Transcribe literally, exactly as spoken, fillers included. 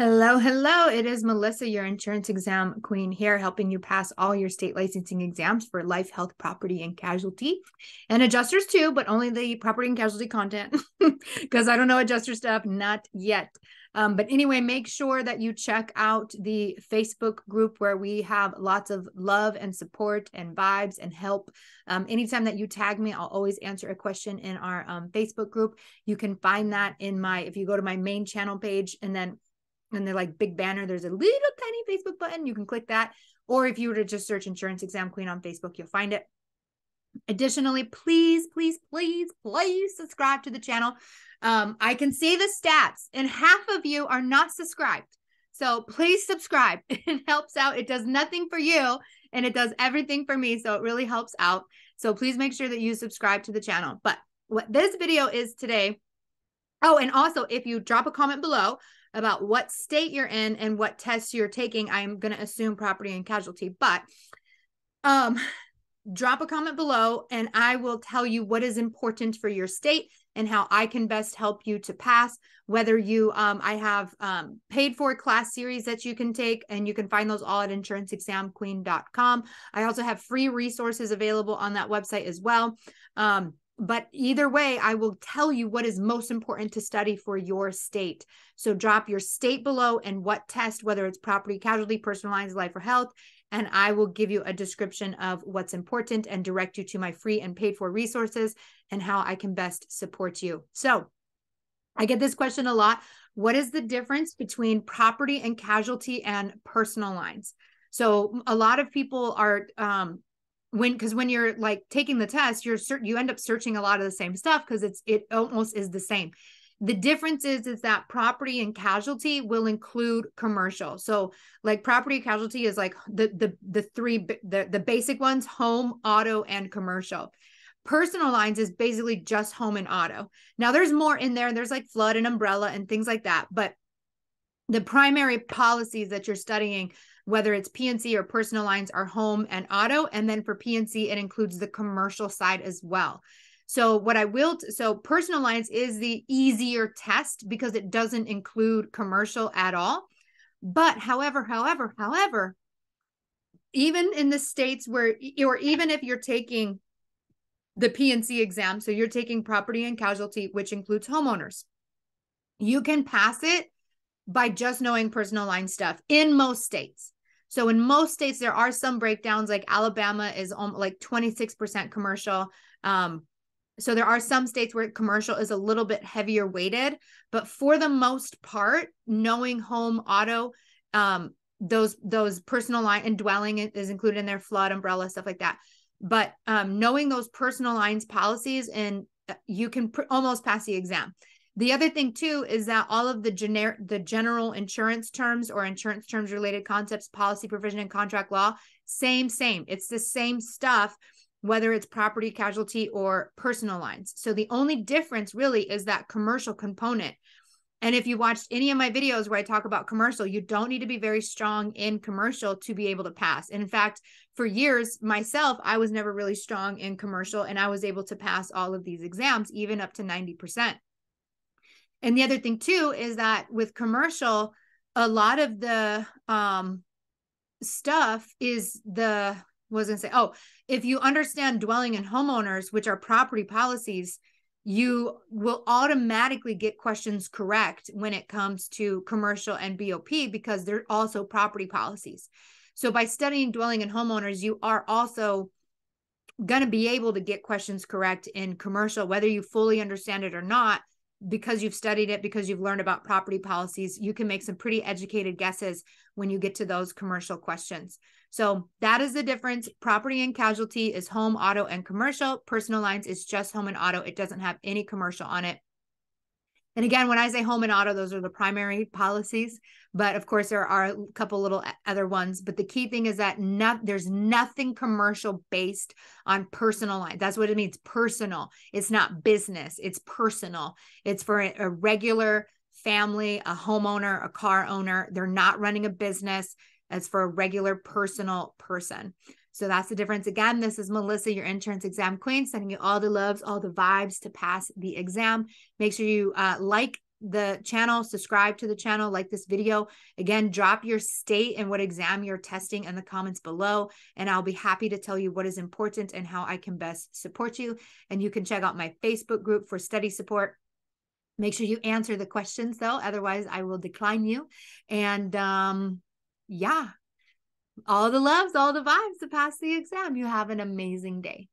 Hello, hello. It is Melissa, your insurance exam queen here, helping you pass all your state licensing exams for life, health, property, and casualty. And adjusters too, but only the property and casualty content because I don't know adjuster stuff, not yet. Um, but anyway, make sure that you check out the Facebook group where we have lots of love and support and vibes and help. Um, anytime that you tag me, I'll always answer a question in our um, Facebook group. You can find that in my, if you go to my main channel page and then and they're like big banner, there's a little tiny Facebook button. You can click that. Or if you were to just search Insurance Exam Queen on Facebook, you'll find it. Additionally, please, please, please, please subscribe to the channel. Um, I can see the stats and half of you are not subscribed. So please subscribe. It helps out. It does nothing for you and it does everything for me. So it really helps out. So please make sure that you subscribe to the channel. But what this video is today. Oh, and also if you drop a comment below about what state you're in and what tests you're taking, I'm going to assume property and casualty, but, um, drop a comment below and I will tell you what is important for your state and how I can best help you to pass. Whether you, um, I have um, paid for class series that you can take and you can find those all at insurance exam queen dot com. I also have free resources available on that website as well. Um, But either way, I will tell you what is most important to study for your state. So drop your state below and what test, whether it's property, casualty, personal lines, life, or health, and I will give you a description of what's important and direct you to my free and paid for resources and how I can best support you. So I get this question a lot. What is the difference between property and casualty and personal lines? So a lot of people are... Um, When, because when you're like taking the test, you're you end up searching a lot of the same stuff because it's it almost is the same. The difference is is that property and casualty will include commercial. So like property casualty is like the the the three the the basic ones: home, auto, and commercial. Personal lines is basically just home and auto. Now there's more in there. There's like flood and umbrella and things like that, but the primary policies that you're studying, whether it's P N C or personal lines, are home and auto. And then for P N C, it includes the commercial side as well. So what I will, so personal lines is the easier test because it doesn't include commercial at all. But however, however, however, even in the states where, or even if you're taking the P N C exam, so you're taking property and casualty, which includes homeowners, you can pass it by just knowing personal line stuff in most states. So in most states, there are some breakdowns, like Alabama is like twenty-six percent commercial. Um, so there are some states where commercial is a little bit heavier weighted, but for the most part, knowing home, auto, um, those, those personal line and dwelling is included in their flood, umbrella, stuff like that. But um, knowing those personal lines policies, and you can pr- almost pass the exam. The other thing too is that all of the generic, the general insurance terms or insurance terms related concepts, policy provision and contract law, same, same. It's the same stuff, whether it's property, casualty, or personal lines. So the only difference really is that commercial component. And if you watched any of my videos where I talk about commercial, you don't need to be very strong in commercial to be able to pass. And in fact, for years myself, I was never really strong in commercial and I was able to pass all of these exams, even up to ninety percent. And the other thing too, is that with commercial, a lot of the um, stuff is the, what was I gonna say? Oh, if you understand dwelling and homeowners, which are property policies, you will automatically get questions correct when it comes to commercial and B O P because they're also property policies. So by studying dwelling and homeowners, you are also gonna be able to get questions correct in commercial, whether you fully understand it or not. Because you've studied it, because you've learned about property policies, you can make some pretty educated guesses when you get to those commercial questions. So that is the difference. Property and casualty is home, auto, and commercial. Personal lines is just home and auto. It doesn't have any commercial on it. And again, when I say home and auto, those are the primary policies. But of course, there are a couple little other ones. But the key thing is that not, there's nothing commercial based on personal lines. That's what it means, personal. It's not business. It's personal. It's for a regular family, a homeowner, a car owner. They're not running a business. It's for a regular personal person. So that's the difference. Again, this is Melissa, your insurance exam queen, sending you all the loves, all the vibes to pass the exam. Make sure you uh, like, the channel, subscribe to the channel, like this video. Again, drop your state and what exam you're testing in the comments below, and I'll be happy to tell you what is important and how I can best support you. And you can check out my Facebook group for study support. Make sure you answer the questions though, otherwise I will decline you. And um, yeah, all the loves, all the vibes to pass the exam. You have an amazing day.